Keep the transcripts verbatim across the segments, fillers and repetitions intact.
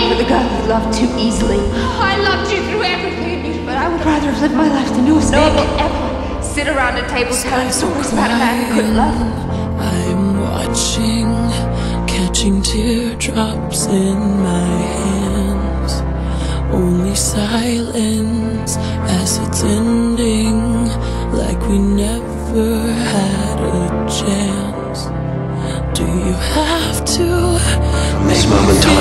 falling for the guy you loved too easily. Oh, I loved you through everything, but I would rather have lived my life than no man could ever sit around a table telling stories about a man who couldn't love him. I'm watching, catching teardrops in my hands. Only silence as it's ending, like we never had a chance. Do you have to Miss Momenton,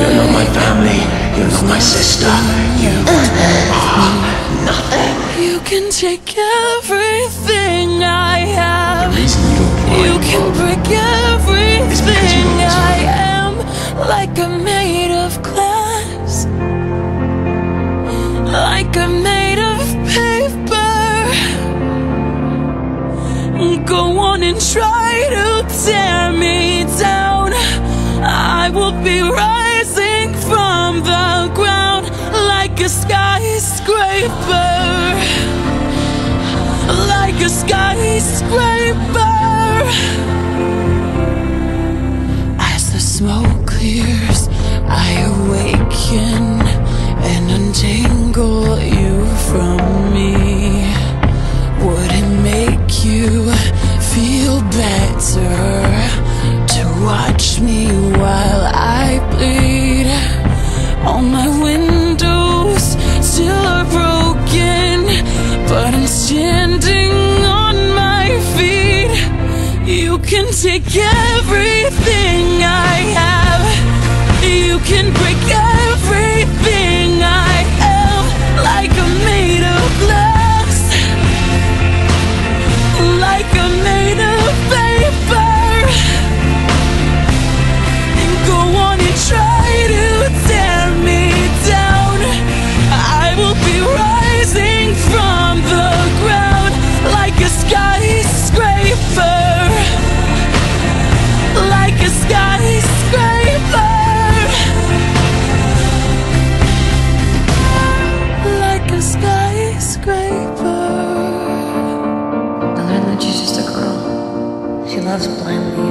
you're not my family, you're not my sister. You are nothing. You can take everything I have. The reason you don't want you can break everything I am, like I'm made of glass, like I'm made of paper. Go on and try to tear me down. I will be rising from the ground like a skyscraper, like a skyscraper. As the smoke clears, I awaken and untangle you from me. Would it make you feel better to watch me while I bleed? All my windows still are broken, but I'm standing on my feet. You can take everything I have. You can break everything I am, like I'm made of glass, like I'm made of paper. Go on and try to tear me down. I will be rising from the ground like a skyscraper, like a skyscraper, like a skyscraper. I learned that she's just a girl. She loves blindly.